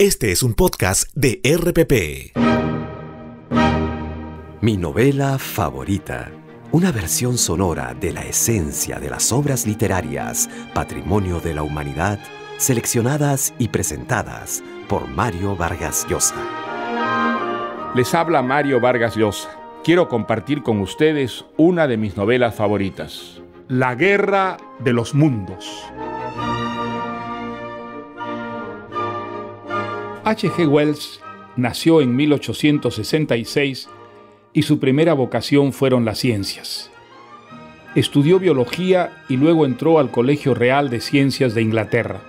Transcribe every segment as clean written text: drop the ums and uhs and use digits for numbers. Este es un podcast de RPP. Mi novela favorita. Una versión sonora de la esencia de las obras literarias, patrimonio de la humanidad, seleccionadas y presentadas por Mario Vargas Llosa. Les habla Mario Vargas Llosa. Quiero compartir con ustedes una de mis novelas favoritas. La guerra de los mundos. H. G. Wells nació en 1866 y su primera vocación fueron las ciencias. Estudió biología y luego entró al Colegio Real de Ciencias de Inglaterra.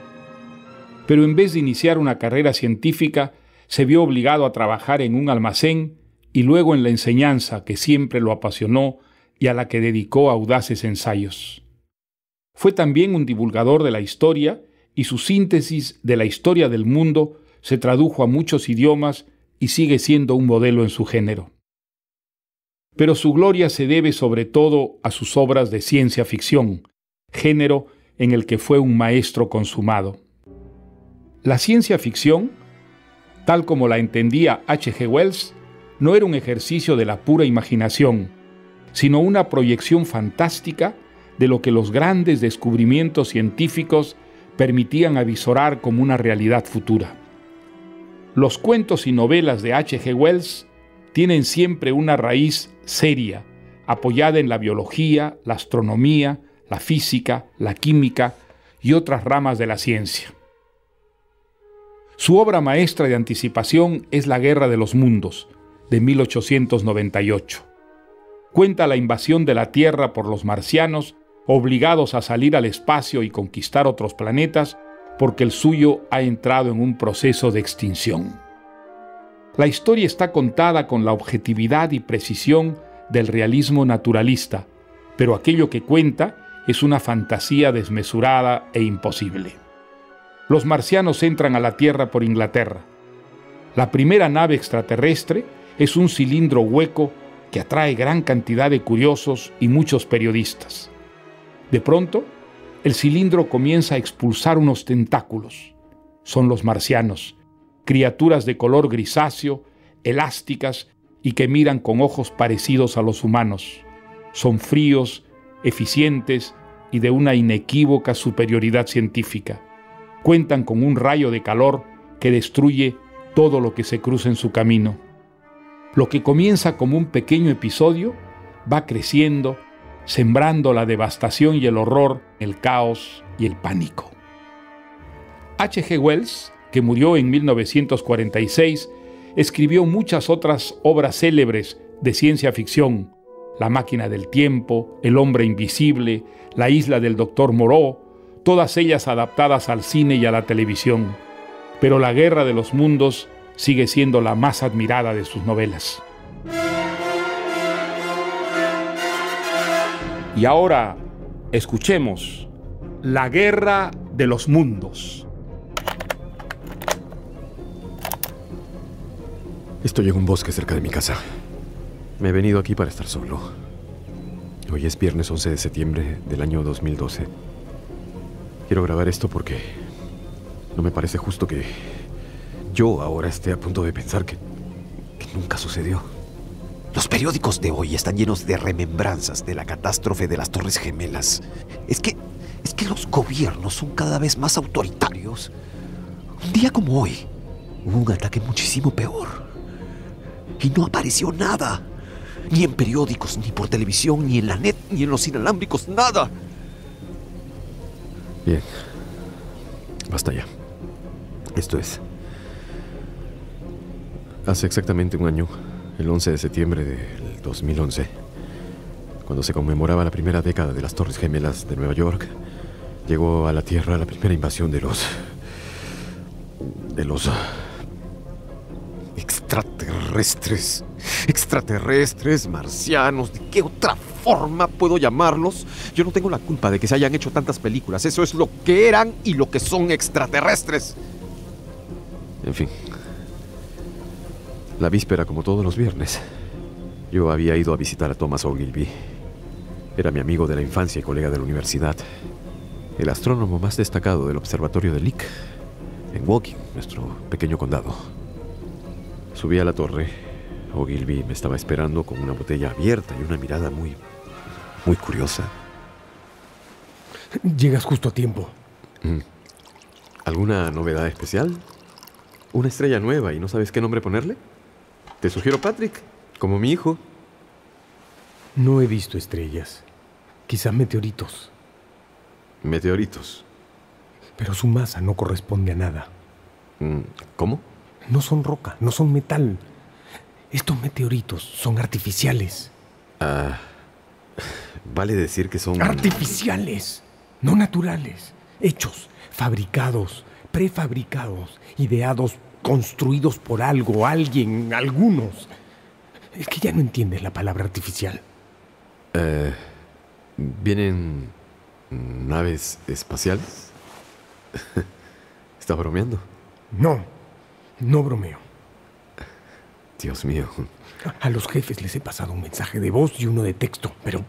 Pero en vez de iniciar una carrera científica, se vio obligado a trabajar en un almacén y luego en la enseñanza, que siempre lo apasionó y a la que dedicó audaces ensayos. Fue también un divulgador de la historia y su síntesis de la historia del mundo se tradujo a muchos idiomas y sigue siendo un modelo en su género. Pero su gloria se debe sobre todo a sus obras de ciencia ficción, género en el que fue un maestro consumado. La ciencia ficción, tal como la entendía H. G. Wells, no era un ejercicio de la pura imaginación, sino una proyección fantástica de lo que los grandes descubrimientos científicos permitían avisorar como una realidad futura. Los cuentos y novelas de H. G. Wells tienen siempre una raíz seria, apoyada en la biología, la astronomía, la física, la química y otras ramas de la ciencia. Su obra maestra de anticipación es La guerra de los mundos, de 1898. Cuenta la invasión de la Tierra por los marcianos, obligados a salir al espacio y conquistar otros planetas, porque el suyo ha entrado en un proceso de extinción. La historia está contada con la objetividad y precisión del realismo naturalista, pero aquello que cuenta es una fantasía desmesurada e imposible. Los marcianos entran a la Tierra por Inglaterra. La primera nave extraterrestre es un cilindro hueco que atrae gran cantidad de curiosos y muchos periodistas. De pronto, el cilindro comienza a expulsar unos tentáculos. Son los marcianos, criaturas de color grisáceo, elásticas y que miran con ojos parecidos a los humanos. Son fríos, eficientes y de una inequívoca superioridad científica. Cuentan con un rayo de calor que destruye todo lo que se cruza en su camino. Lo que comienza como un pequeño episodio va creciendo, sembrando la devastación y el horror, el caos y el pánico. H. G. Wells, que murió en 1946, escribió muchas otras obras célebres de ciencia ficción: La máquina del tiempo, El hombre invisible, La isla del doctor Moreau, todas ellas adaptadas al cine y a la televisión. Pero La guerra de los mundos sigue siendo la más admirada de sus novelas. Y ahora, escuchemos La guerra de los mundos. Estoy en un bosque cerca de mi casa. Me he venido aquí para estar solo. Hoy es viernes 11 de septiembre del año 2012. Quiero grabar esto porque no me parece justo que yo ahora esté a punto de pensar que nunca sucedió. Los periódicos de hoy están llenos de remembranzas de la catástrofe de las Torres Gemelas. Es que los gobiernos son cada vez más autoritarios. Un día como hoy, hubo un ataque muchísimo peor. Y no apareció nada. Ni en periódicos, ni por televisión, ni en la net, ni en los inalámbricos, nada. Bien. Basta ya. Esto es. Hace exactamente un año, el 11 de septiembre del 2011, cuando se conmemoraba la primera década de las Torres Gemelas de Nueva York, llegó a la Tierra la primera invasión de los extraterrestres. Extraterrestres, marcianos, ¿de qué otra forma puedo llamarlos? Yo no tengo la culpa de que se hayan hecho tantas películas. Eso es lo que eran y lo que son extraterrestres. En fin. La víspera, como todos los viernes, yo había ido a visitar a Thomas Ogilvy. Era mi amigo de la infancia y colega de la universidad, el astrónomo más destacado del observatorio de Lick, en Woking, nuestro pequeño condado. Subí a la torre. Ogilvy me estaba esperando con una botella abierta y una mirada muy curiosa. Llegas justo a tiempo. ¿Alguna novedad especial? ¿Una estrella nueva y no sabes qué nombre ponerle? Te sugiero Patrick, como mi hijo. No he visto estrellas. Quizás meteoritos. ¿Meteoritos? Pero su masa no corresponde a nada. ¿Cómo? No son roca, no son metal. Estos meteoritos son artificiales. Ah, vale decir que son... ¡Artificiales! No naturales. Hechos, fabricados, prefabricados, ideados, construidos por algo, alguien, algunos. Es que ya no entiendes la palabra artificial. ¿Vienen naves espaciales? ¿Estás bromeando? No, no bromeo. Dios mío. A los jefes les he pasado un mensaje de voz y uno de texto, pero...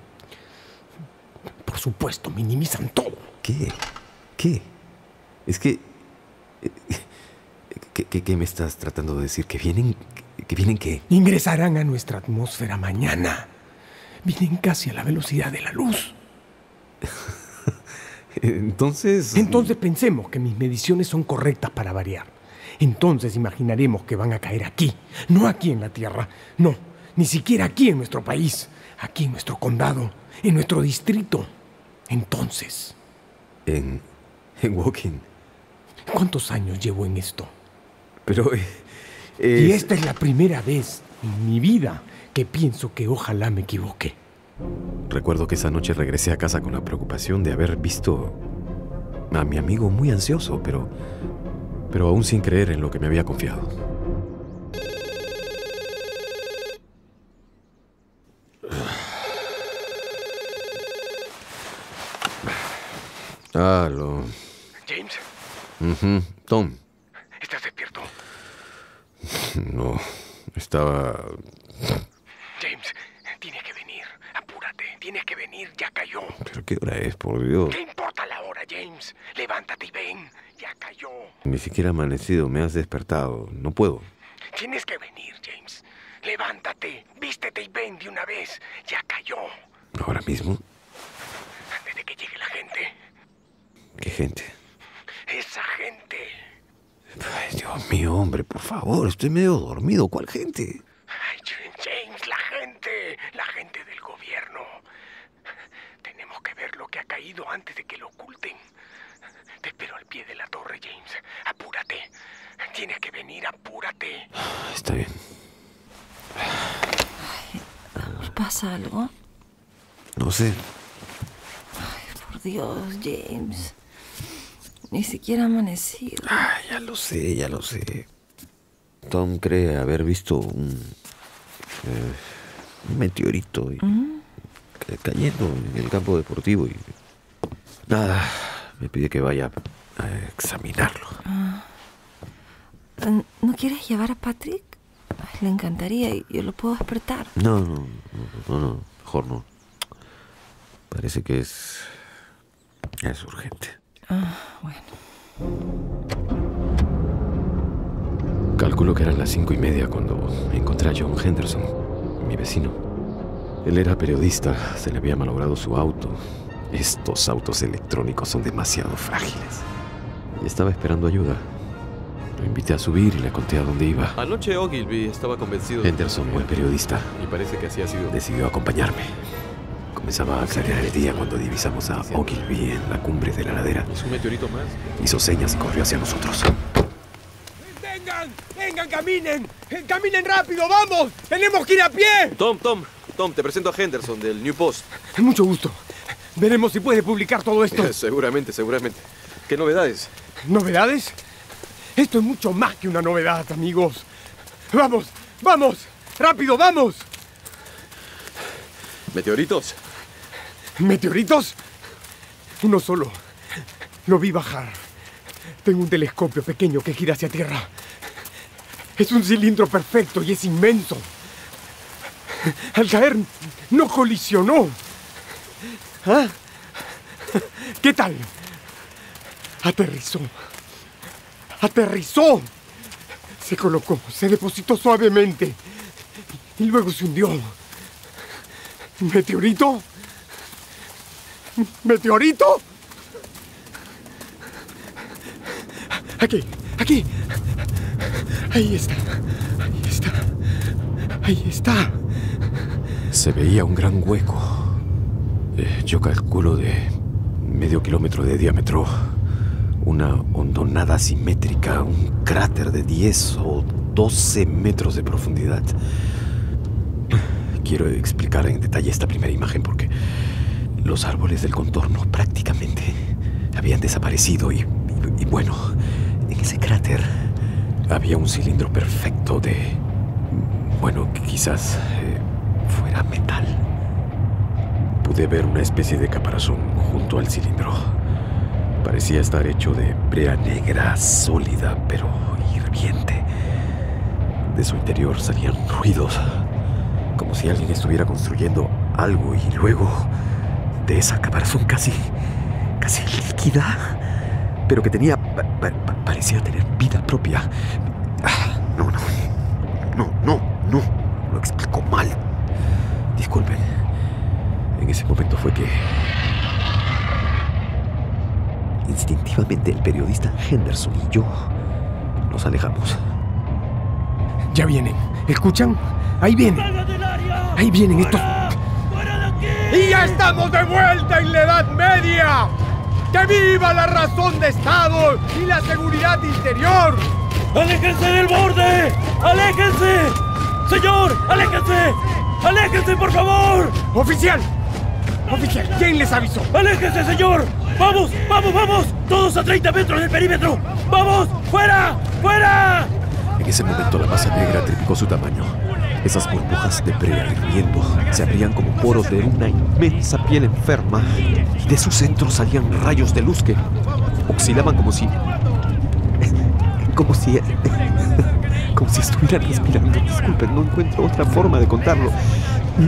por supuesto, minimizan todo. ¿Qué? ¿Qué? Es que... ¿Qué me estás tratando de decir? ¿Que vienen? ¿Que vienen qué? Ingresarán a nuestra atmósfera mañana. Vienen casi a la velocidad de la luz. Entonces... entonces pensemos que mis mediciones son correctas para variar. Entonces imaginaremos que van a caer aquí. No aquí en la Tierra. No, ni siquiera aquí en nuestro país. Aquí en nuestro condado. En nuestro distrito. Entonces... En Woking. ¿Cuántos años llevo en esto? Pero... Y esta es la primera vez en mi vida que pienso que ojalá me equivoque. Recuerdo que esa noche regresé a casa con la preocupación de haber visto a mi amigo muy ansioso, pero aún sin creer en lo que me había confiado. Aló. ¿James? Tom. ¿Estás despierto? No, estaba... James, tienes que venir. Apúrate. Tienes que venir. Ya cayó. ¿Pero qué hora es, por Dios? ¿Qué importa la hora, James? Levántate y ven. Ya cayó. Ni siquiera amanecido. Me has despertado. No puedo. Tienes que venir, James. Levántate. Vístete y ven de una vez. Ya cayó. ¿Ahora mismo? Antes de que llegue la gente. ¿Qué gente? Esa gente. Ay, Dios mío, hombre, por favor, estoy medio dormido. ¿Cuál gente? Ay, James, la gente del gobierno. Tenemos que ver lo que ha caído antes de que lo oculten. Te espero al pie de la torre, James. Apúrate. Tienes que venir, apúrate. Está bien. Ay, ¿pasa algo? No sé. Ay, por Dios, James. Ni siquiera ha amanecido. Ah, ya lo sé, ya lo sé. Tom cree haber visto un meteorito cayendo en el campo deportivo y... nada, me pide que vaya a examinarlo. Ah. ¿No quieres llevar a Patrick? Ay, le encantaría y yo lo puedo despertar. No, mejor no. Parece que es urgente. Ah, bueno. Calculo que eran las 5:30 cuando encontré a John Henderson, mi vecino. Él era periodista, se le había malogrado su auto. Estos autos electrónicos son demasiado frágiles. Y estaba esperando ayuda. Lo invité a subir y le conté a dónde iba. Anoche Ogilvy estaba convencido... Henderson, buen periodista. Y parece que así ha sido. Decidió acompañarme. Comenzaba a clarear el día cuando divisamos a Ogilvy en la cumbre de la ladera. ¿Es un meteorito más? Hizo señas y corrió hacia nosotros. ¡Vengan! ¡Vengan! ¡Caminen! ¡Caminen rápido! ¡Vamos! ¡Tenemos que ir a pie! Tom, te presento a Henderson del New Post. Mucho gusto. Veremos si puedes publicar todo esto. Seguramente. ¿Qué novedades? ¿Novedades? Esto es mucho más que una novedad, amigos. ¡Vamos! ¡Rápido, vamos! ¿Meteoritos? ¿Meteoritos? Uno solo. Lo vi bajar. Tengo un telescopio pequeño que gira hacia tierra. Es un cilindro perfecto y es inmenso. Al caer, no colisionó. ¿Ah? ¿Qué tal? Aterrizó. aterrizó. Se colocó, se depositó suavemente y luego se hundió. ¿Meteorito? ¿Meteorito? Aquí, aquí. Ahí está, ahí está, ahí está. Se veía un gran hueco. Yo calculo de medio kilómetro de diámetro. Una hondonada simétrica, un cráter de 10 o 12 metros de profundidad. Quiero explicar en detalle esta primera imagen porque los árboles del contorno prácticamente habían desaparecido y bueno, en ese cráter había un cilindro perfecto de, bueno, quizás fuera metal. Pude ver una especie de caparazón junto al cilindro. Parecía estar hecho de brea negra, sólida, pero hirviente. De su interior salían ruidos, como si alguien estuviera construyendo algo, y luego de esa caparazón casi líquida, pero que tenía, parecía tener vida propia. No, lo explico mal. Disculpen, en ese momento fue que... Instintivamente, el periodista Henderson y yo nos alejamos. Ya vienen. ¿Escuchan? Ahí vienen. Ahí vienen estos... ¡Fuera de aquí! ¡Y ya estamos de vuelta en la Edad Media! ¡Que viva la razón de Estado y la seguridad interior! ¡Aléjense del borde! ¡Aléjense! ¡Señor, aléjense! ¡Aléjense, por favor! ¡Oficial! ¡Oficial! ¿Quién les avisó? ¡Aléjense, señor! ¡Vamos! ¡Vamos! ¡Vamos! ¡Todos a 30 metros del perímetro! ¡Vamos! ¡Fuera! ¡Fuera! En ese momento la masa negra triplicó su tamaño. Esas burbujas de brea hirviendo se abrían como poros de una inmensa piel enferma y de su centro salían rayos de luz que oscilaban como si estuvieran respirando. Disculpen, no encuentro otra forma de contarlo.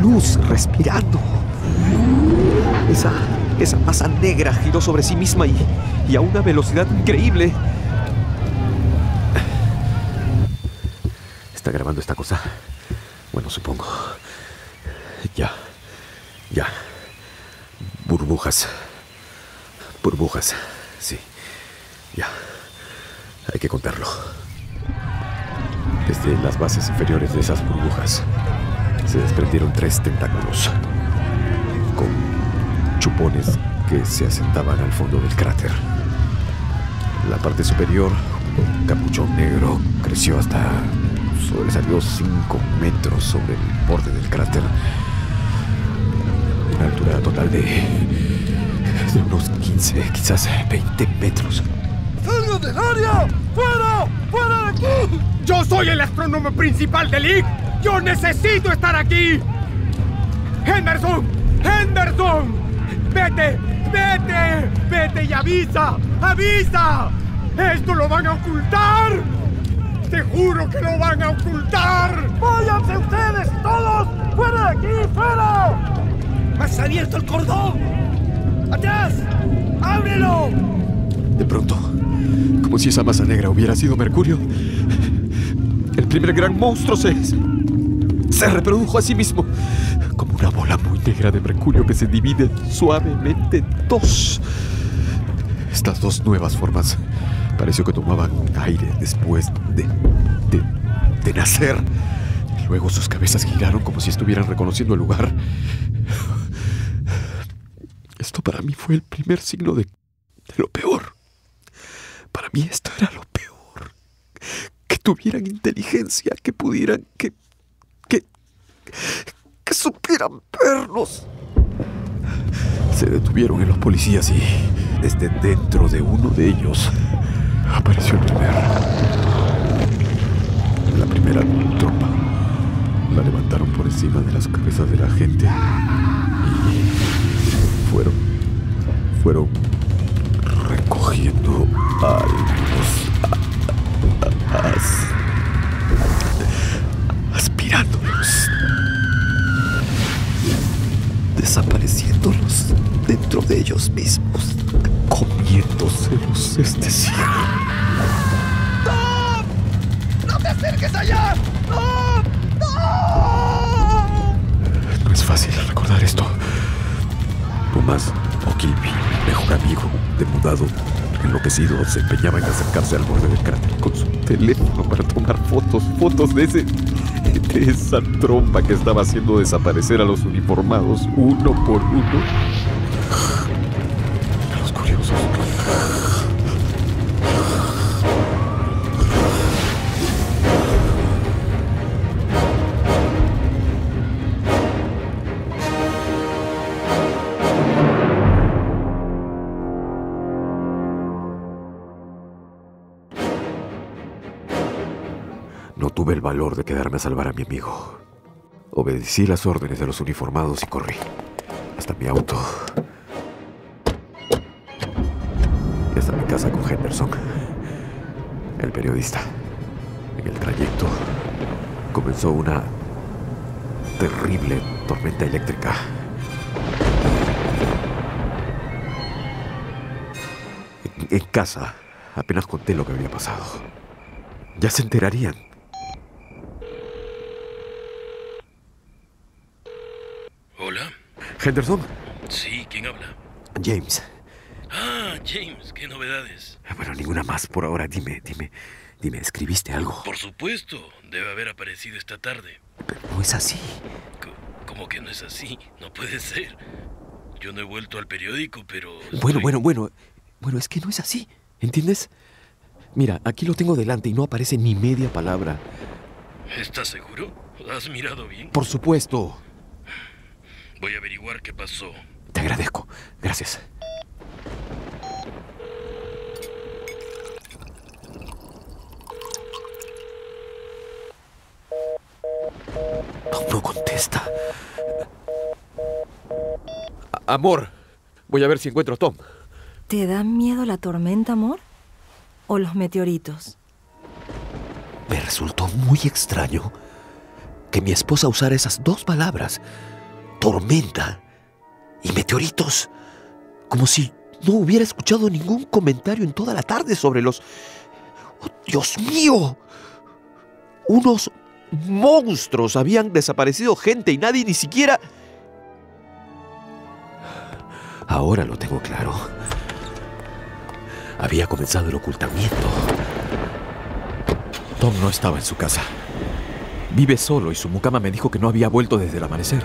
Luz respirando. Esa masa negra giró sobre sí misma y a una velocidad increíble. ¿Está grabando esta cosa? Bueno, supongo. Ya. Burbujas. Sí. Ya. Hay que contarlo. Desde las bases inferiores de esas burbujas se desprendieron 3 tentáculos con chupones que se asentaban al fondo del cráter. La parte superior, un capuchón negro, creció hasta... sobresalió 5 metros sobre el borde del cráter. Una altura total de unos 15, quizás 20 metros. ¡Salgan del área! ¡Fuera! ¡Fuera de aquí! ¡Yo soy el astrónomo principal de Lick! ¡Yo necesito estar aquí! ¡Henderson! ¡Henderson! ¡Vete! ¡Vete! ¡Vete y avisa! ¡Avisa! ¡Esto lo van a ocultar! ¡Te juro que lo van a ocultar! ¡Váyanse ustedes todos! ¡Fuera de aquí! ¡Fuera! ¡Has abierto el cordón! ¡Atrás! ¡Ábrelo! De pronto, como si esa masa negra hubiera sido Mercurio, el primer gran monstruo se reprodujo a sí mismo como una bola muy negra de mercurio que se divide suavemente en 2. Estas 2 nuevas formas pareció que tomaban aire después de nacer. Luego sus cabezas giraron como si estuvieran reconociendo el lugar. Esto para mí fue el primer signo de lo peor. Para mí esto era lo peor. Que tuvieran inteligencia, que pudieran... que supieran vernos. Se detuvieron en los policías y desde dentro de uno de ellos apareció la primera tropa. La levantaron por encima de las cabezas de la gente y fueron recogiendo a los aspirándolos, desapareciéndolos dentro de ellos mismos, comiéndoselos, es decir, que está allá. ¡No! ¡No! No es fácil recordar esto. Thomas Ogilvy, mejor amigo, demudado, enloquecido, se empeñaba en acercarse al borde del cráter con su teléfono para tomar fotos de esa trompa que estaba haciendo desaparecer a los uniformados uno por uno. A los curiosos. No tuve el valor de quedarme a salvar a mi amigo. Obedecí las órdenes de los uniformados y corrí hasta mi auto. Y hasta mi casa con Henderson, el periodista. En el trayecto comenzó una terrible tormenta eléctrica. En casa apenas conté lo que había pasado. Ya se enterarían. ¿Hola? ¿Henderson? Sí, ¿quién habla? James. Ah, James, ¿qué novedades? Bueno, ninguna más por ahora. Dime, ¿escribiste algo? Por supuesto, debe haber aparecido esta tarde. Pero no es así. ¿Cómo que no es así? No puede ser. Yo no he vuelto al periódico, pero... Bueno, es que no es así, ¿entiendes? Mira, aquí lo tengo delante y no aparece ni media palabra. ¿Estás seguro? ¿Has mirado bien? Por supuesto. Voy a averiguar qué pasó. Te agradezco. Gracias. No contesta. Amor, voy a ver si encuentro a Tom. ¿Te da miedo la tormenta, amor? ¿O los meteoritos? Me resultó muy extraño que mi esposa usara esas dos palabras, tormenta y meteoritos, como si no hubiera escuchado ningún comentario en toda la tarde sobre los... ¡Oh, Dios mío! Unos monstruos habían desaparecido, gente, y nadie ni siquiera... Ahora lo tengo claro. Había comenzado el ocultamiento. Tom no estaba en su casa. Vive solo y su mucama me dijo que no había vuelto desde el amanecer.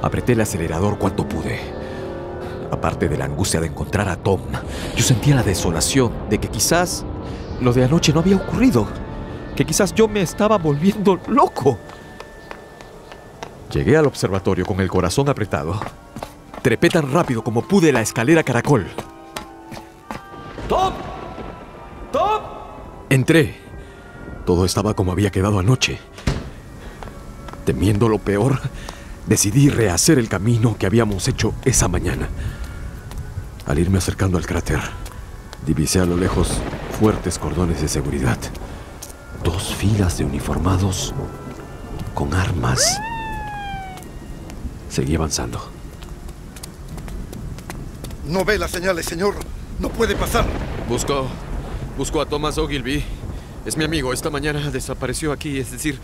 Apreté el acelerador cuanto pude. Aparte de la angustia de encontrar a Tom, yo sentía la desolación de que quizás lo de anoche no había ocurrido. Que quizás yo me estaba volviendo loco. Llegué al observatorio con el corazón apretado. Trepé tan rápido como pude la escalera caracol. ¡Tom! ¡Tom! Entré. Todo estaba como había quedado anoche. Temiendo lo peor, decidí rehacer el camino que habíamos hecho esa mañana. Al irme acercando al cráter, divisé a lo lejos fuertes cordones de seguridad. Dos filas de uniformados con armas. Seguí avanzando. No ve las señales, señor. ¡No puede pasar! Busco a Thomas Ogilvy. Es mi amigo. Esta mañana desapareció aquí, es decir,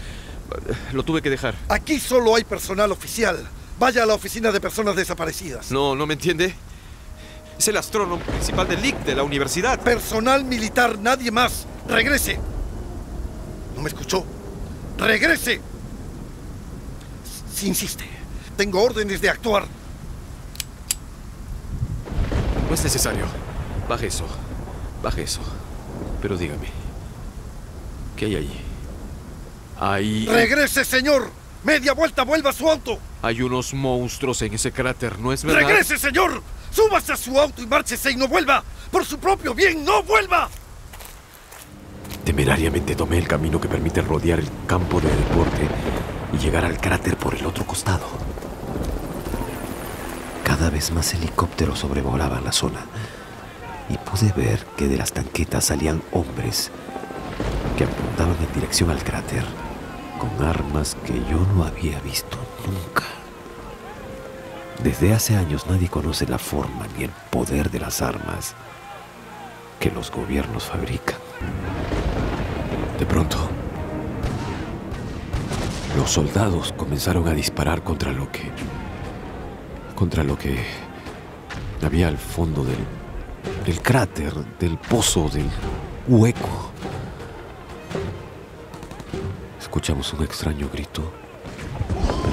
lo tuve que dejar. Aquí solo hay personal oficial. Vaya a la oficina de personas desaparecidas. No me entiende. Es el astrónomo principal del Lick, de la universidad. Personal militar, nadie más. ¡Regrese! ¿No me escuchó? ¡Regrese! Si insiste, tengo órdenes de actuar. No es necesario. Baje eso. Pero dígame, ¿qué hay ahí? ¡Regrese, señor! ¡Media vuelta, vuelva a su auto! Hay unos monstruos en ese cráter, ¿no es verdad? ¡Regrese, señor! ¡Súbase a su auto y márchese y no vuelva! ¡Por su propio bien, no vuelva! Temerariamente tomé el camino que permite rodear el campo de deporte y llegar al cráter por el otro costado. Cada vez más helicópteros sobrevolaban la zona. Y pude ver que de las tanquetas salían hombres que apuntaban en dirección al cráter con armas que yo no había visto nunca. Desde hace años nadie conoce la forma ni el poder de las armas que los gobiernos fabrican. De pronto, Los soldados comenzaron a disparar contra lo que había al fondo del cráter, del pozo, del hueco. Escuchamos un extraño grito, pero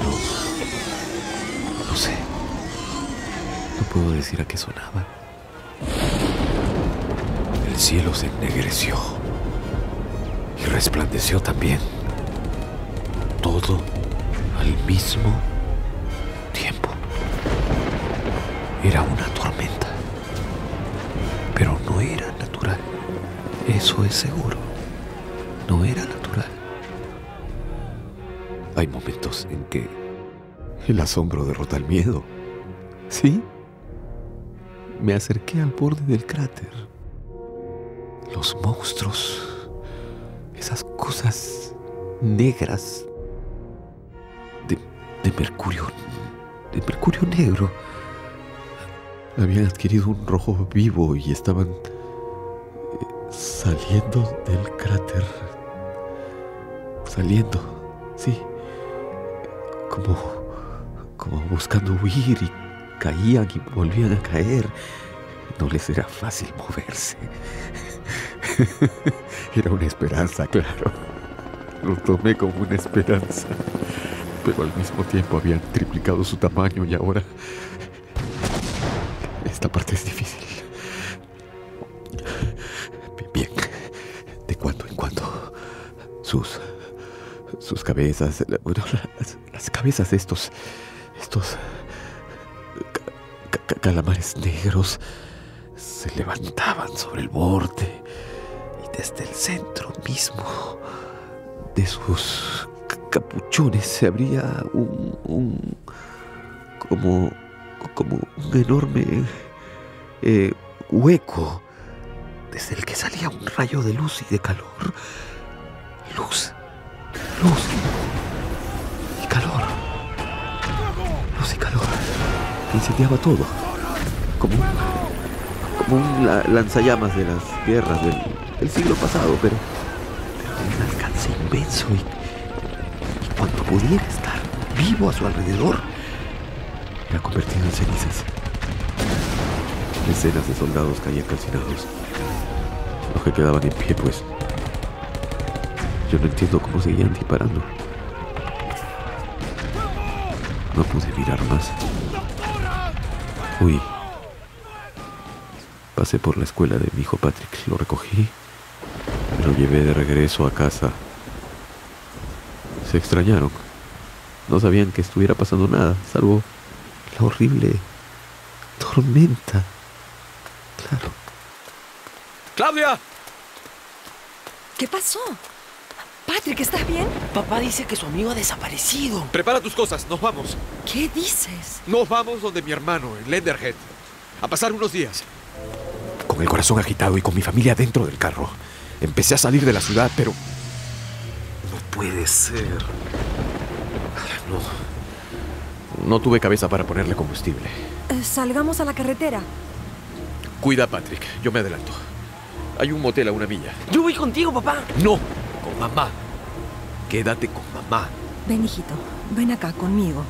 no sé, no puedo decir a qué sonaba. El cielo se ennegreció y resplandeció también, todo al mismo tiempo. Era una tormenta, pero no era natural, eso es seguro, no era natural. Hay momentos en que el asombro derrota el miedo. Sí, me acerqué al borde del cráter. Los monstruos, esas cosas negras de mercurio negro, habían adquirido un rojo vivo y estaban saliendo del cráter. Saliendo, sí. Como buscando huir, y caían y volvían a caer. No les era fácil moverse. Era una esperanza, claro. Lo tomé como una esperanza. Pero al mismo tiempo habían triplicado su tamaño y ahora... Esta parte es difícil. Bien. De cuando en cuando sus cabezas... Bueno, las cabezas de estos calamares negros se levantaban sobre el borde, y desde el centro mismo de sus capuchones se abría como un enorme hueco desde el que salía un rayo de luz y de calor. Luz y calor. Luz y calor. Incendiaba todo. Como un lanzallamas de las guerras del siglo pasado, pero un alcance inmenso, y cuando pudiera estar vivo a su alrededor, era convertido en cenizas. Decenas de soldados caían calcinados. Los que quedaban en pie, pues. Yo no entiendo cómo seguían disparando. No pude mirar más. Huí. Pasé por la escuela de mi hijo Patrick. Lo recogí. Me lo llevé de regreso a casa. Se extrañaron. No sabían que estuviera pasando nada, salvo la horrible tormenta. Claro. ¡Claudia! ¿Qué pasó? Patrick, ¿estás bien? Papá dice que su amigo ha desaparecido. Prepara tus cosas, nos vamos. ¿Qué dices? Nos vamos donde mi hermano, en Leatherhead, a pasar unos días. Con el corazón agitado y con mi familia dentro del carro, empecé a salir de la ciudad, pero... No puede ser. No tuve cabeza para ponerle combustible. Salgamos a la carretera. Cuida a Patrick, yo me adelanto. Hay un motel a 1 milla. Yo voy contigo, papá. No, con mamá. Quédate con mamá. Ven, hijito, ven acá conmigo.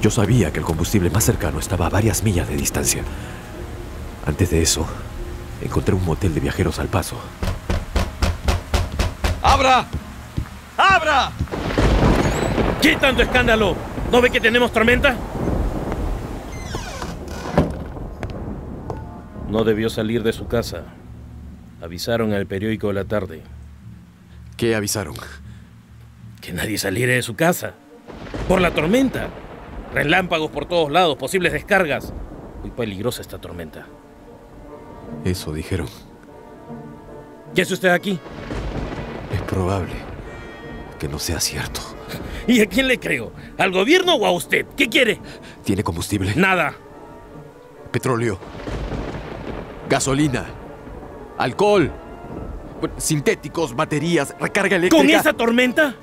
Yo sabía que el combustible más cercano estaba a varias millas de distancia. Antes de eso, encontré un motel de viajeros al paso. ¡Abra! ¡Abra! ¿Qué tanto escándalo? ¿No ve que tenemos tormenta? No debió salir de su casa. Avisaron al periódico de la tarde. ¿Qué avisaron? Que nadie saliera de su casa. Por la tormenta. Relámpagos por todos lados, posibles descargas. Muy peligrosa esta tormenta. Eso dijeron. ¿Qué hace usted aquí? Es probable que no sea cierto. ¿Y a quién le creo? ¿Al gobierno o a usted? ¿Qué quiere? ¿Tiene combustible? Nada. Petróleo. Gasolina. Alcohol. Sintéticos, baterías, recarga eléctrica. ¿Con esa tormenta?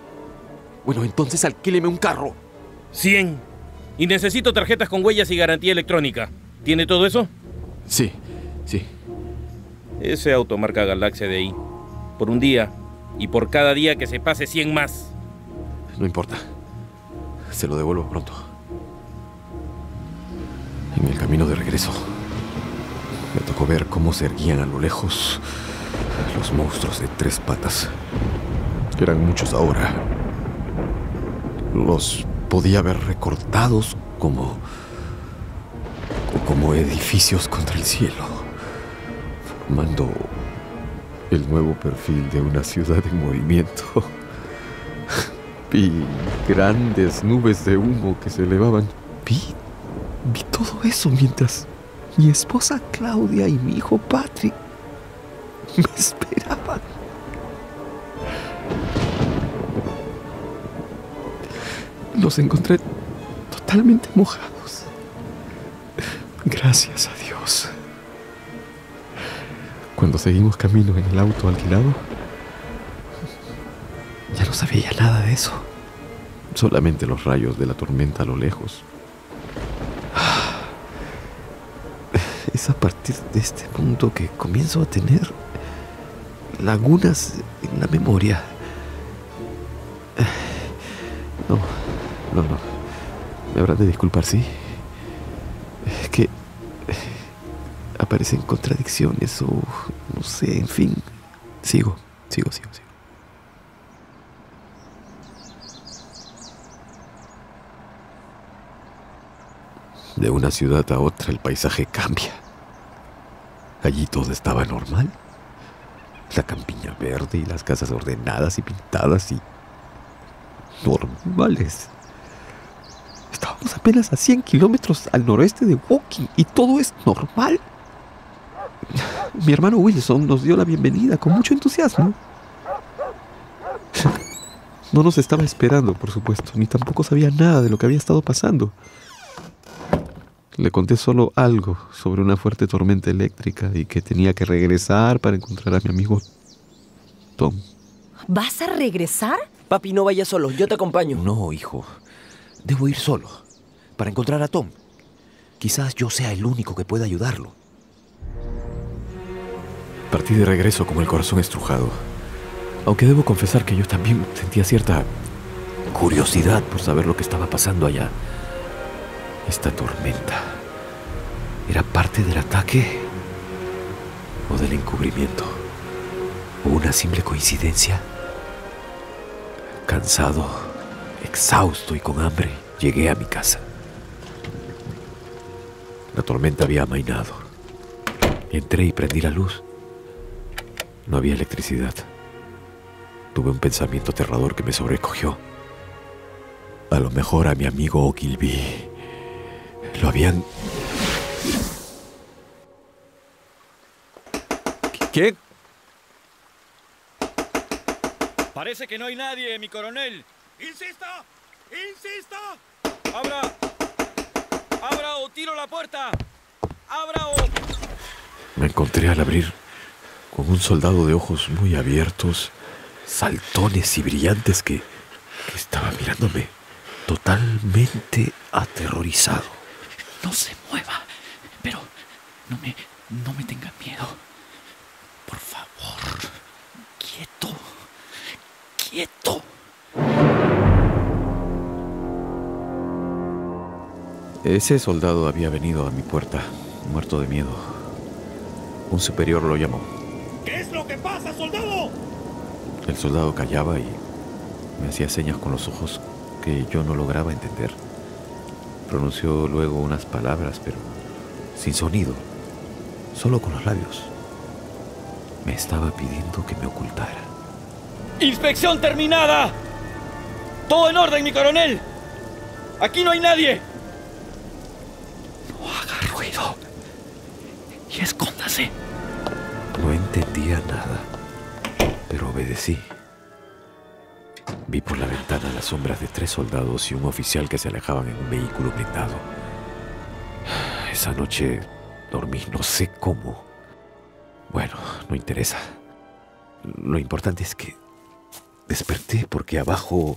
Bueno, entonces alquíleme un carro. 100. Y necesito tarjetas con huellas y garantía electrónica. ¿Tiene todo eso? Sí. Ese auto marca Galaxia de ahí. Por un día. Y por cada día que se pase, 100 más. No importa. Se lo devuelvo pronto. En el camino de regreso, me tocó ver cómo se erguían a lo lejos los monstruos de 3 patas. Eran muchos ahora. Los podía ver recortados como edificios contra el cielo, formando el nuevo perfil de una ciudad en movimiento. Vi grandes nubes de humo que se elevaban. Vi todo eso mientras mi esposa Claudia y mi hijo Patrick me esperaban. Los encontré totalmente mojados. Gracias a Dios. Cuando seguimos camino en el auto alquilado, ya no se veía nada de eso. Solamente los rayos de la tormenta a lo lejos. Es a partir de este punto que comienzo a tener lagunas en la memoria. No. Me habrán de disculpar, ¿sí? Es que aparecen contradicciones o no sé, en fin. Sigo. De una ciudad a otra el paisaje cambia. Allí todo estaba normal. La campiña verde y las casas ordenadas y pintadas y normales. Estábamos apenas a 100 kilómetros al noroeste de Woking y todo es normal. Mi hermano Wilson nos dio la bienvenida con mucho entusiasmo. No nos estaba esperando, por supuesto, ni tampoco sabía nada de lo que había estado pasando. Le conté solo algo sobre una fuerte tormenta eléctrica y que tenía que regresar para encontrar a mi amigo Tom. ¿Vas a regresar? Papi, no vayas solo, yo te acompaño. No, hijo. Debo ir solo, para encontrar a Tom. Quizás yo sea el único que pueda ayudarlo. Partí de regreso con el corazón estrujado. Aunque debo confesar que yo también sentía cierta curiosidad por saber lo que estaba pasando allá. Esta tormenta era parte del ataque o del encubrimiento. ¿O una simple coincidencia? Cansado, exhausto y con hambre, llegué a mi casa. La tormenta había amainado. Entré y prendí la luz. No había electricidad. Tuve un pensamiento aterrador que me sobrecogió. A lo mejor a mi amigo Ogilvy lo habían... ¿Qué? Parece que no hay nadie, mi coronel. ¡Insista! ¡Abra! ¡Abra o tiro la puerta! ¡Abra o...! Me encontré al abrir con un soldado de ojos muy abiertos, saltones y brillantes que estaba mirándome totalmente aterrorizado. No se mueva, pero no me tenga miedo. Por favor, quieto. Ese soldado había venido a mi puerta, muerto de miedo. Un superior lo llamó. ¿Qué es lo que pasa, soldado? El soldado callaba y me hacía señas con los ojos que yo no lograba entender. Pronunció luego unas palabras, pero sin sonido, solo con los labios. Me estaba pidiendo que me ocultara. ¡Inspección terminada! ¡Todo en orden, mi coronel! ¡Aquí no hay nadie! Y escóndase. No entendía nada, pero obedecí. Vi por la ventana las sombras de 3 soldados y un oficial que se alejaban en un vehículo blindado. Esa noche dormí no sé cómo. Bueno, no interesa. Lo importante es que desperté porque abajo...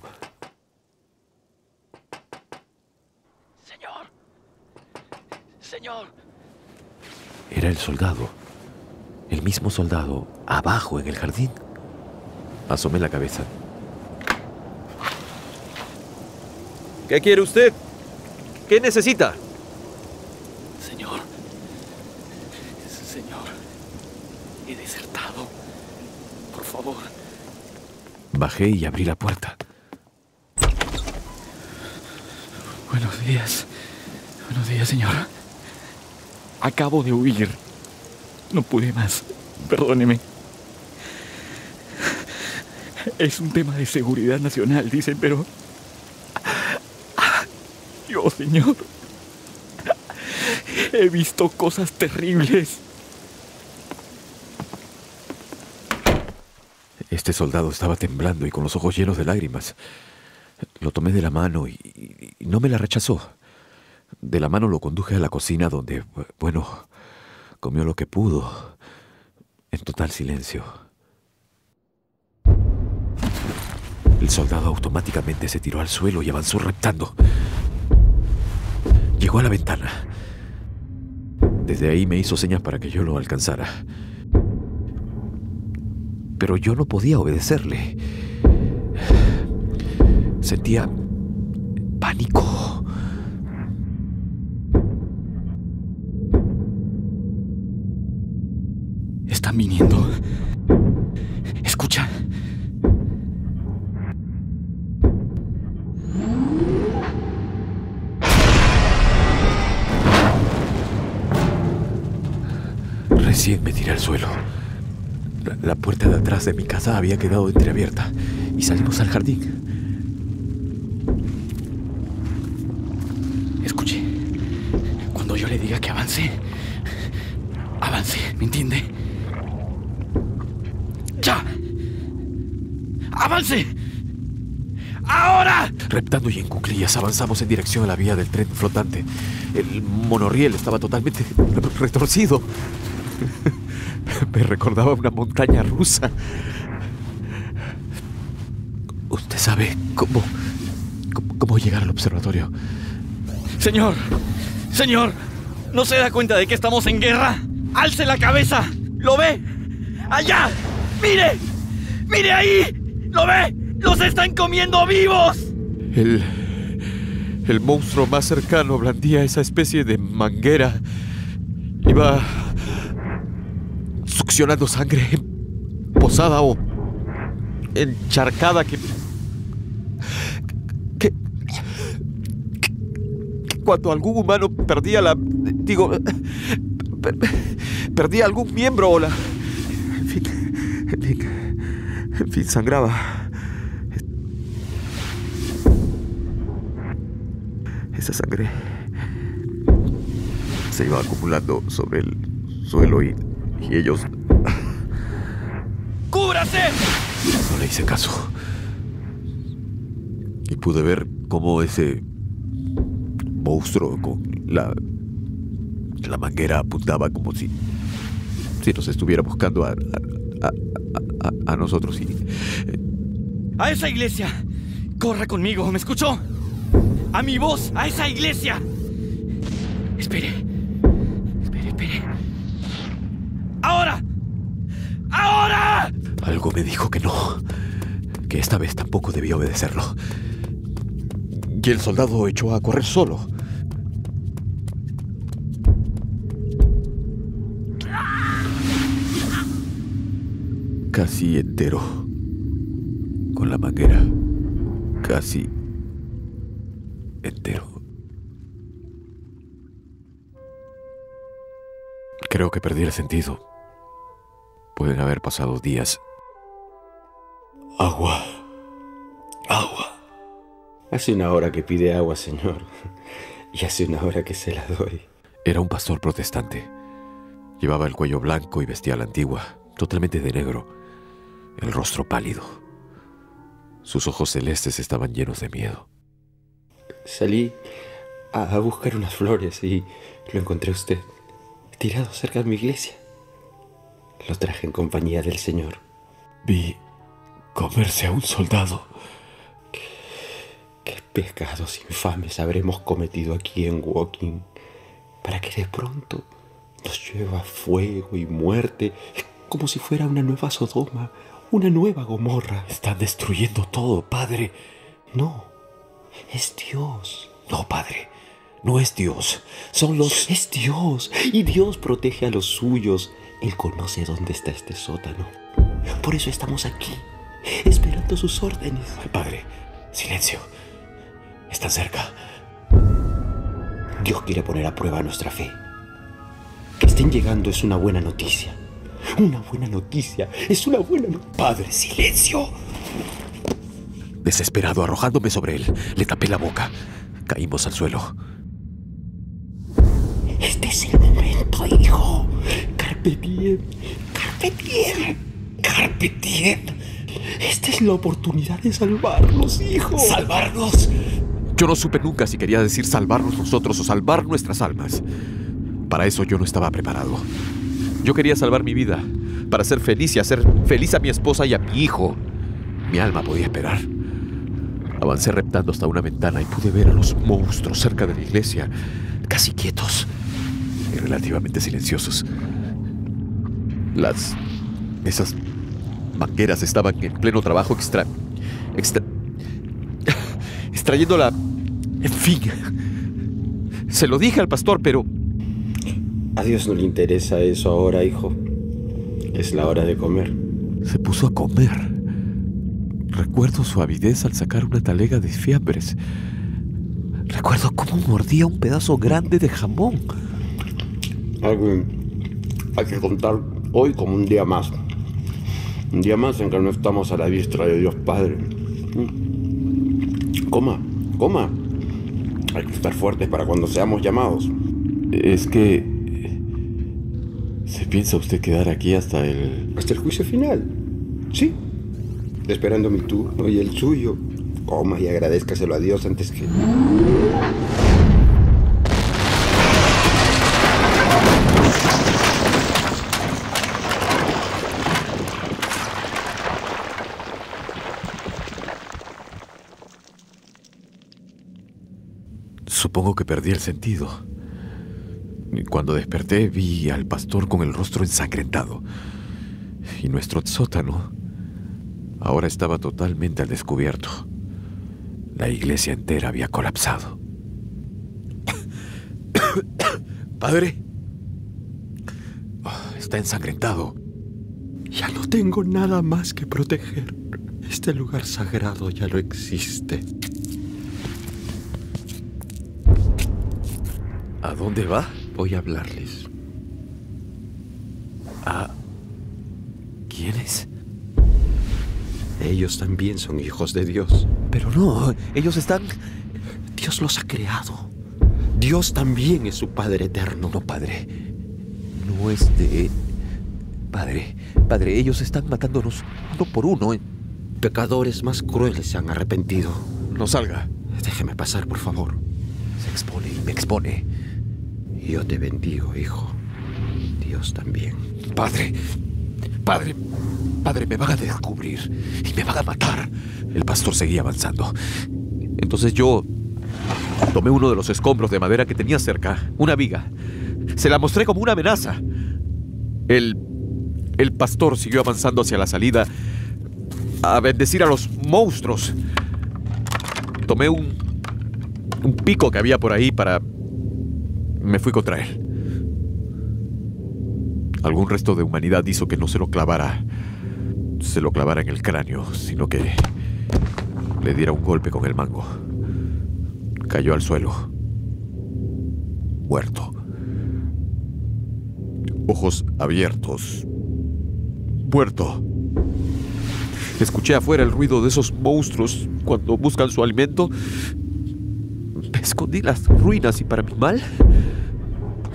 Señor. Era el soldado. El mismo soldado, abajo en el jardín. Asomé la cabeza. ¿Qué quiere usted? ¿Qué necesita? Señor. Señor. He desertado. Por favor. Bajé y abrí la puerta. Buenos días. Buenos días, señor. Acabo de huir. No pude más. Perdóneme. Es un tema de seguridad nacional, dicen, pero... Yo, señor, he visto cosas terribles. Este soldado estaba temblando y con los ojos llenos de lágrimas. Lo tomé de la mano y no me la rechazó. De la mano lo conduje a la cocina donde, bueno, comió lo que pudo, en total silencio. El soldado automáticamente se tiró al suelo y avanzó reptando. Llegó a la ventana. Desde ahí me hizo señas para que yo lo alcanzara. Pero yo no podía obedecerle. Sentía pánico. Están viniendo. Escucha. Recién me tiré al suelo. La puerta de atrás de mi casa había quedado entreabierta y salimos al jardín. Escuche, cuando yo le diga que avance, avance, ¿me entiende? ¡Ya! ¡Avance! ¡Ahora! Reptando y en cuclillas avanzamos en dirección a la vía del tren flotante. El monorriel estaba totalmente retorcido. Me recordaba una montaña rusa. Usted sabe cómo llegar al observatorio. Señor, señor, ¿no se da cuenta de que estamos en guerra? ¡Alce la cabeza! ¿Lo ve? ¡Allá! ¡Mire! ¡Mire ahí! ¿Lo ve? ¡Los están comiendo vivos! El monstruo más cercano blandía esa especie de manguera. Iba... succionando sangre posada o encharcada que cuando algún humano perdía algún miembro o la... En fin, sangraba. Esa sangre se iba acumulando sobre el suelo y ellos... ¡Cúbrase! No le hice caso. Y pude ver cómo ese monstruo con la manguera apuntaba como si nos estuviera buscando a nosotros. ¡A esa iglesia! ¡Corra conmigo! ¿Me escuchó? ¡A mi voz! ¡A esa iglesia! Espere. ¡Ahora! ¡Ahora! Algo me dijo que no. Que esta vez tampoco debía obedecerlo. Y el soldado echó a correr solo. Casi entero. Con la manguera. Casi entero. Creo que perdí el sentido. Pueden haber pasado días. Agua. Agua. Hace una hora que pide agua, señor. Y hace una hora que se la doy. Era un pastor protestante. Llevaba el cuello blanco y vestía a la antigua, totalmente de negro. El rostro pálido. Sus ojos celestes estaban llenos de miedo. Salí a buscar unas flores y lo encontré a usted, tirado cerca de mi iglesia. Lo traje en compañía del Señor. Vi comerse a un soldado. ¿Qué pecados infames habremos cometido aquí en Woking para que de pronto nos lleva fuego y muerte como si fuera una nueva Sodoma Una nueva Gomorra. Están destruyendo todo, padre. No, es Dios. No, padre, no es Dios. Son los... Es Dios. Y Dios protege a los suyos. Él conoce dónde está este sótano. Por eso estamos aquí, esperando sus órdenes. Padre, silencio. Están cerca. Dios quiere poner a prueba nuestra fe. Que estén llegando es una buena noticia. Una buena noticia. Es una buena noticia. Padre, silencio. Desesperado, arrojándome sobre él, le tapé la boca. Caímos al suelo. Este es el momento, hijo. Carpe diem. Carpe diem. Carpe diem. Esta es la oportunidad de salvarnos, hijo. ¡Salvarnos! Yo no supe nunca si quería decir salvarnos nosotros o salvar nuestras almas. Para eso yo no estaba preparado. Yo quería salvar mi vida, para ser feliz y hacer feliz a mi esposa y a mi hijo. Mi alma podía esperar. Avancé reptando hasta una ventana y pude ver a los monstruos cerca de la iglesia, casi quietos y relativamente silenciosos. Esas mangueras estaban en pleno trabajo extrayendo la... En fin, se lo dije al pastor, pero... A Dios no le interesa eso ahora, hijo. Es la hora de comer. Se puso a comer. Recuerdo su avidez al sacar una talega de fiambres. Recuerdo cómo mordía un pedazo grande de jamón. Hay que contar hoy como un día más. Un día más en que no estamos a la vista de Dios Padre. Coma, coma. Hay que estar fuertes para cuando seamos llamados. Es que... ¿Se piensa usted quedar aquí hasta el... Hasta el juicio final? Sí. Esperando mi turno y el suyo. Coma y agradézcaselo a Dios antes que... Supongo que perdí el sentido. Cuando desperté, vi al pastor con el rostro ensangrentado. Y nuestro sótano ahora estaba totalmente al descubierto. La iglesia entera había colapsado. ¿Padre? Oh, está ensangrentado. Ya no tengo nada más que proteger. Este lugar sagrado ya no existe. ¿A dónde va? Voy a hablarles. ¿A quiénes? Ellos también son hijos de Dios. Pero no, ellos están... Dios los ha creado. Dios también es su Padre eterno. No, Padre. No es de... Padre, Padre, ellos están matándonos uno por uno. Pecadores más crueles se han arrepentido. No salga. Déjeme pasar, por favor. Se expone y me expone. Yo te bendigo, hijo. Dios también. Padre, Padre... Padre, me van a descubrir y me van a matar. El pastor seguía avanzando. Entonces yo tomé uno de los escombros de madera que tenía cerca, una viga. Se la mostré como una amenaza. El pastor siguió avanzando hacia la salida a bendecir a los monstruos. Tomé un pico que había por ahí para... Me fui contra él. Algún resto de humanidad hizo que no se lo clavara. Se lo clavara en el cráneo, sino que le diera un golpe con el mango. Cayó al suelo, muerto, ojos abiertos, muerto. Escuché afuera el ruido de esos monstruos cuando buscan su alimento. Me escondí en las ruinas y para mi mal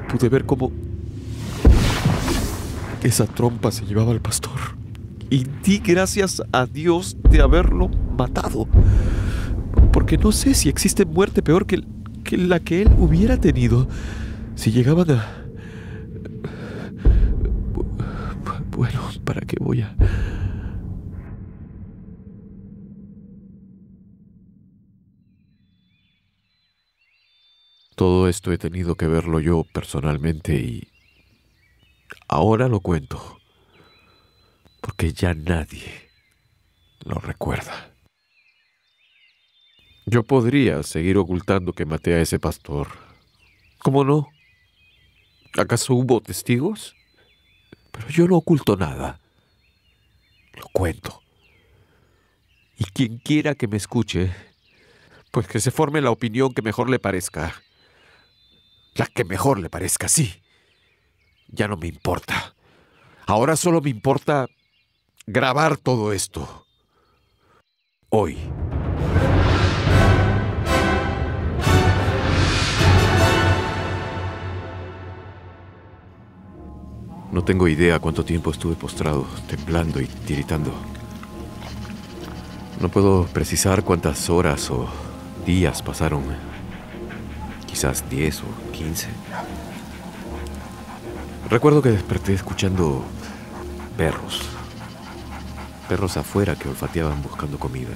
pude ver cómo esa trompa se llevaba al pastor. Y di gracias a Dios de haberlo matado. Porque no sé si existe muerte peor que la que él hubiera tenido si llegaban a... Bueno, ¿para qué voy a...? Todo esto he tenido que verlo yo personalmente y... Ahora lo cuento. Porque ya nadie lo recuerda. Yo podría seguir ocultando que maté a ese pastor. ¿Cómo no? ¿Acaso hubo testigos? Pero yo no oculto nada. Lo cuento. Y quien quiera que me escuche, pues que se forme la opinión que mejor le parezca. La que mejor le parezca, sí. Ya no me importa. Ahora solo me importa grabar todo esto. Hoy. No tengo idea cuánto tiempo estuve postrado, temblando y tiritando. No puedo precisar cuántas horas o días pasaron. Quizás 10 o 15. Recuerdo que desperté escuchando perros. Perros afuera que olfateaban buscando comida.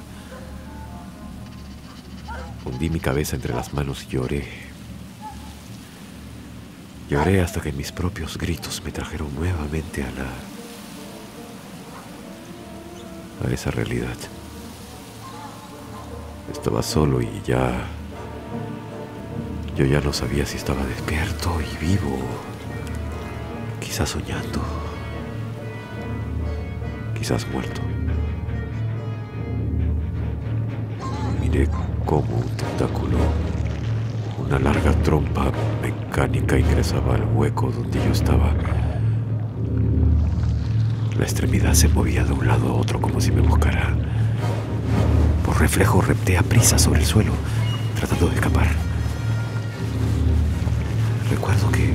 Hundí mi cabeza entre las manos y lloré. Lloré hasta que mis propios gritos me trajeron nuevamente a esa realidad. Estaba solo y ya... Yo ya no sabía si estaba despierto y vivo. Quizás soñando. Quizás muerto. Miré como un tentáculo, una larga trompa mecánica ingresaba al hueco donde yo estaba. La extremidad se movía de un lado a otro como si me buscara. Por reflejo repté a prisa sobre el suelo, tratando de escapar. Recuerdo que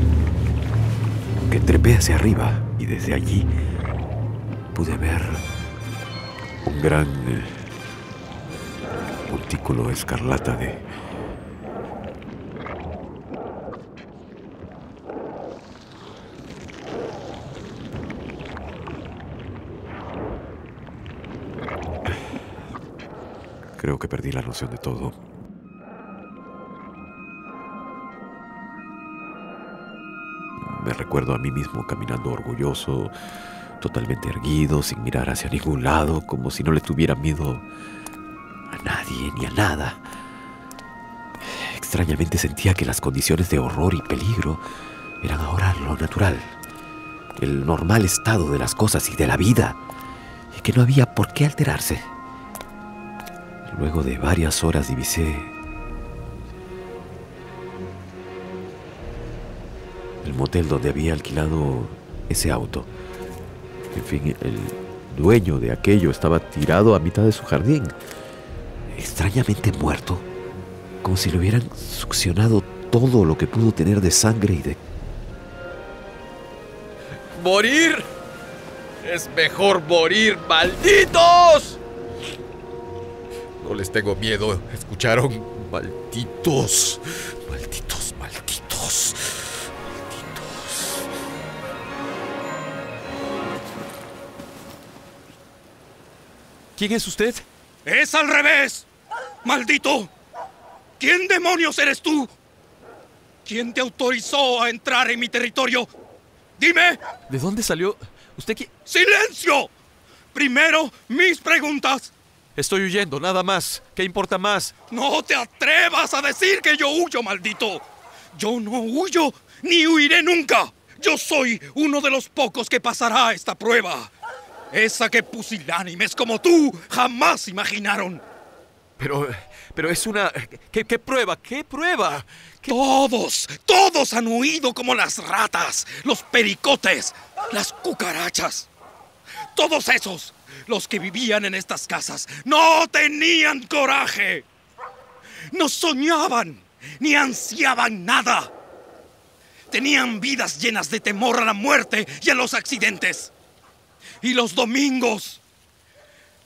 trepé hacia arriba y desde allí pude ver un gran montículo escarlata de... Creo que perdí la noción de todo. Me recuerdo a mí mismo caminando orgulloso, totalmente erguido, sin mirar hacia ningún lado, como si no le tuviera miedo a nadie ni a nada. Extrañamente sentía que las condiciones de horror y peligro eran ahora lo natural, el normal estado de las cosas y de la vida, y que no había por qué alterarse. Luego de varias horas divisé el motel donde había alquilado ese auto. En fin, el dueño de aquello estaba tirado a mitad de su jardín, extrañamente muerto, como si le hubieran succionado todo lo que pudo tener de sangre y de... ¡Morir! ¡Es mejor morir, malditos! No les tengo miedo, ¿escucharon? Malditos, malditos, malditos, malditos. ¿Quién es usted? ¡Es al revés! ¡Maldito! ¿Quién demonios eres tú? ¿Quién te autorizó a entrar en mi territorio? ¡Dime! ¿De dónde salió? ¿Usted quién? ¡Silencio! Primero, mis preguntas. Estoy huyendo, nada más. ¿Qué importa más? ¡No te atrevas a decir que yo huyo, maldito! Yo no huyo, ni huiré nunca. Yo soy uno de los pocos que pasará esta prueba. Esa que pusilánimes como tú jamás imaginaron. Pero es una... ¿Qué prueba? ¿Qué prueba? ¿Qué... Todos han huido como las ratas, los pericotes, las cucarachas. Todos esos... Los que vivían en estas casas no tenían coraje. No soñaban ni ansiaban nada. Tenían vidas llenas de temor a la muerte y a los accidentes. Y los domingos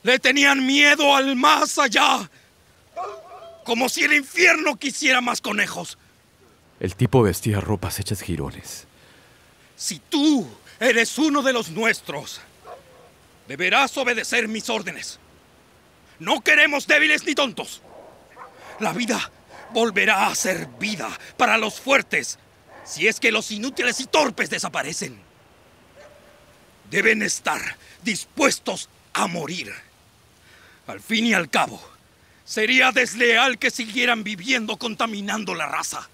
le tenían miedo al más allá. Como si el infierno quisiera más conejos. El tipo vestía ropas hechas jirones. Si tú eres uno de los nuestros... Deberás obedecer mis órdenes. No queremos débiles ni tontos. La vida volverá a ser vida para los fuertes, si es que los inútiles y torpes desaparecen. Deben estar dispuestos a morir. Al fin y al cabo, sería desleal que siguieran viviendo contaminando la raza.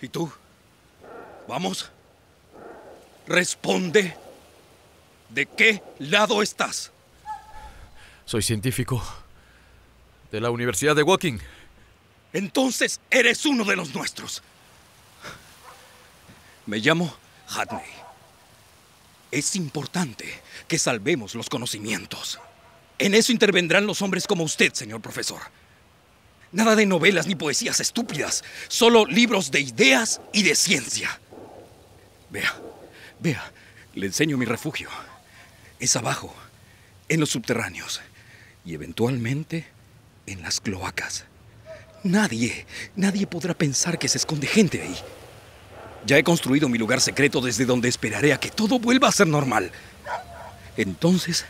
¿Y tú? ¿Vamos? Responde. ¿De qué lado estás? Soy científico de la Universidad de Woking. Entonces eres uno de los nuestros. Me llamo Hadley. Es importante que salvemos los conocimientos. En eso intervendrán los hombres como usted, señor profesor. Nada de novelas ni poesías estúpidas. Solo libros de ideas y de ciencia. Vea. Le enseño mi refugio. Es abajo, en los subterráneos. Y eventualmente, en las cloacas. Nadie podrá pensar que se esconde gente ahí. Ya he construido mi lugar secreto desde donde esperaré a que todo vuelva a ser normal. Entonces,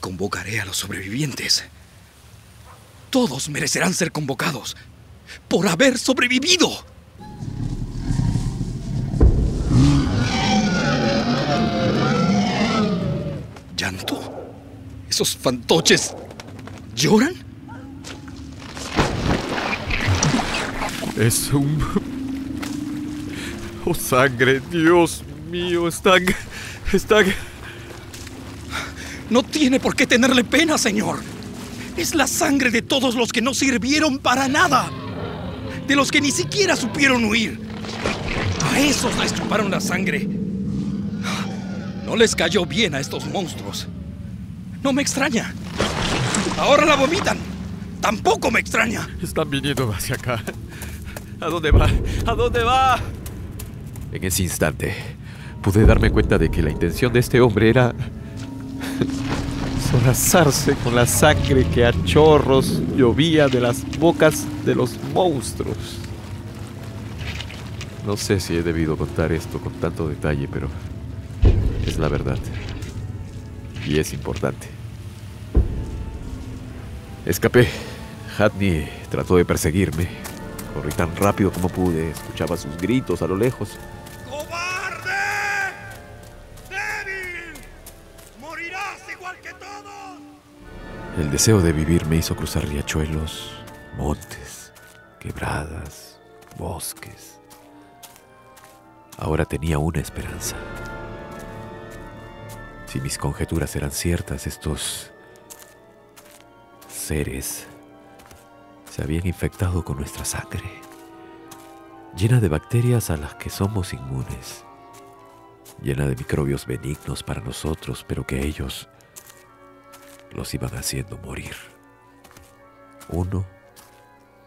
convocaré a los sobrevivientes. Todos merecerán ser convocados por haber sobrevivido. ¿Llanto? ¿Esos fantoches lloran? Es un... ¡Oh, sangre! ¡Dios mío! ¡Están! No tiene por qué tenerle pena, señor. Es la sangre de todos los que no sirvieron para nada. De los que ni siquiera supieron huir. A esos les chuparon la sangre. No les cayó bien a estos monstruos. No me extraña. Ahora la vomitan. Tampoco me extraña. Están viniendo hacia acá. ¿A dónde va? ¿A dónde va? En ese instante, pude darme cuenta de que la intención de este hombre era solazarse con la sangre que a chorros llovía de las bocas de los monstruos. No sé si he debido contar esto con tanto detalle, pero es la verdad. Y es importante. Escapé. Hadney trató de perseguirme. Corrí tan rápido como pude. Escuchaba sus gritos a lo lejos. El deseo de vivir me hizo cruzar riachuelos, montes, quebradas, bosques. Ahora tenía una esperanza. Si mis conjeturas eran ciertas, estos seres se habían infectado con nuestra sangre, llena de bacterias a las que somos inmunes, llena de microbios benignos para nosotros, pero que ellos los iban haciendo morir, uno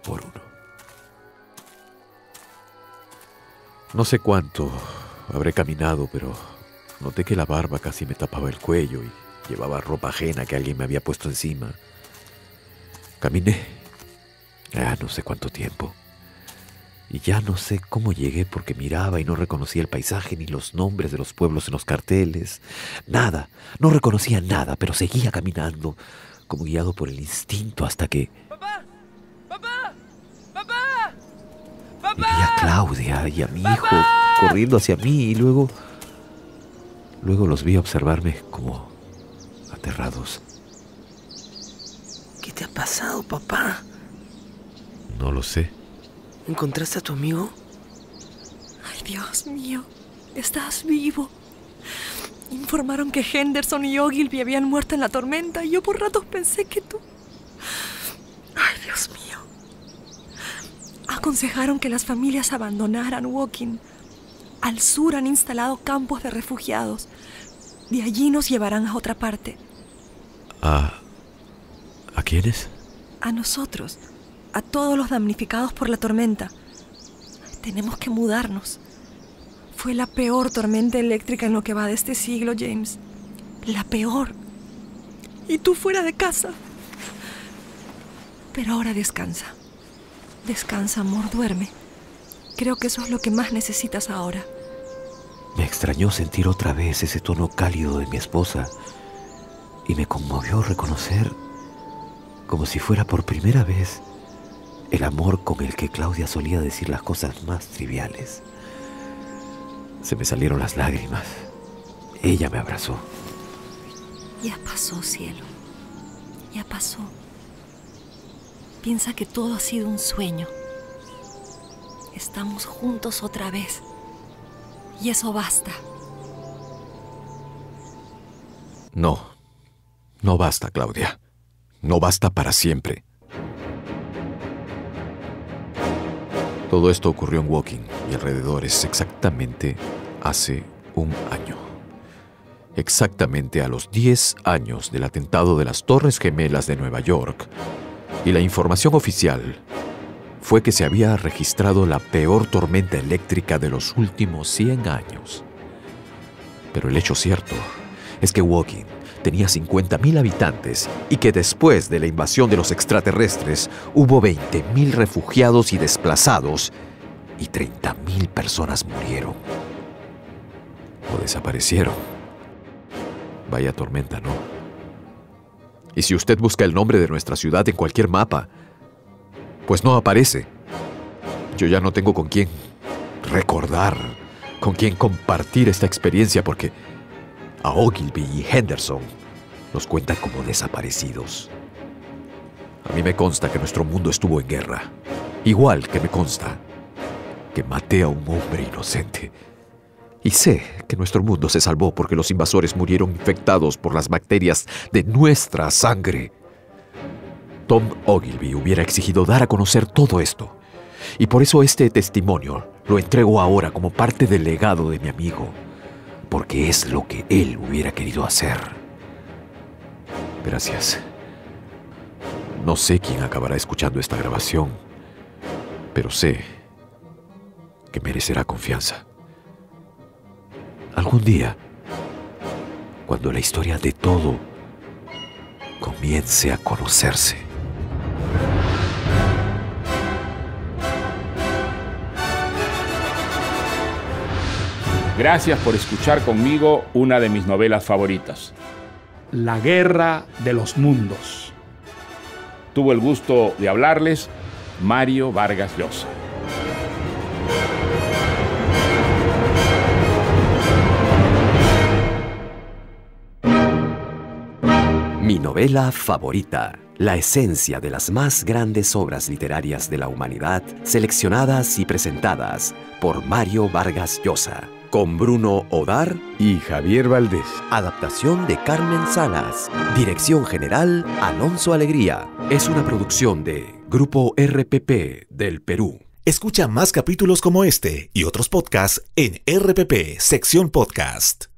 por uno. No sé cuánto habré caminado, pero noté que la barba casi me tapaba el cuello y llevaba ropa ajena que alguien me había puesto encima. Caminé, no sé cuánto tiempo, y ya no sé cómo llegué porque miraba y no reconocía el paisaje ni los nombres de los pueblos en los carteles. Nada, no reconocía nada, pero seguía caminando como guiado por el instinto hasta que... ¡Papá! Vi a Claudia y a mi hijo corriendo hacia mí y luego los vi observarme como aterrados. ¿Qué te ha pasado, papá? No lo sé. ¿Encontraste a tu amigo? Ay, Dios mío, estás vivo. Informaron que Henderson y Ogilvy habían muerto en la tormenta y yo por ratos pensé que tú... Ay, Dios mío. Aconsejaron que las familias abandonaran Woking. Al sur han instalado campos de refugiados. De allí nos llevarán a otra parte. ¿A quiénes? A nosotros. A todos los damnificados por la tormenta. Tenemos que mudarnos. Fue la peor tormenta eléctrica en lo que va de este siglo, James. La peor. Y tú fuera de casa. Pero ahora descansa. Descansa, amor, duerme. Creo que eso es lo que más necesitas ahora. Me extrañó sentir otra vez ese tono cálido de mi esposa. Y me conmovió reconocer, como si fuera por primera vez, el amor con el que Claudia solía decir las cosas más triviales. Se me salieron las lágrimas. Ella me abrazó. Ya pasó, cielo. Ya pasó. Piensa que todo ha sido un sueño. Estamos juntos otra vez. Y eso basta. No. No basta, Claudia. No basta para siempre. Todo esto ocurrió en Woking y alrededores exactamente hace un año. Exactamente a los 10 años del atentado de las Torres Gemelas de Nueva York. Y la información oficial fue que se había registrado la peor tormenta eléctrica de los últimos 100 años. Pero el hecho cierto es que Woking tenía 50.000 habitantes y que después de la invasión de los extraterrestres hubo 20.000 refugiados y desplazados y 30.000 personas murieron o desaparecieron. Vaya tormenta, ¿no? Y si usted busca el nombre de nuestra ciudad en cualquier mapa, pues no aparece. Yo ya no tengo con quién recordar, con quién compartir esta experiencia porque a Ogilvy y Henderson nos cuentan como desaparecidos. A mí me consta que nuestro mundo estuvo en guerra, igual que me consta que maté a un hombre inocente. Y sé que nuestro mundo se salvó porque los invasores murieron infectados por las bacterias de nuestra sangre. Tom Ogilvy hubiera exigido dar a conocer todo esto, y por eso este testimonio lo entrego ahora como parte del legado de mi amigo. Porque es lo que él hubiera querido hacer. Gracias. No sé quién acabará escuchando esta grabación, pero sé que merecerá confianza. Algún día, cuando la historia de todo comience a conocerse. Gracias por escuchar conmigo una de mis novelas favoritas. La guerra de los mundos. Tuvo el gusto de hablarles Mario Vargas Llosa. Mi novela favorita. La esencia de las más grandes obras literarias de la humanidad, seleccionadas y presentadas por Mario Vargas Llosa. Con Bruno Odar y Javier Valdés. Adaptación de Carmen Salas. Dirección general Alonso Alegría. Es una producción de Grupo RPP del Perú. Escucha más capítulos como este y otros podcasts en RPP, sección podcast.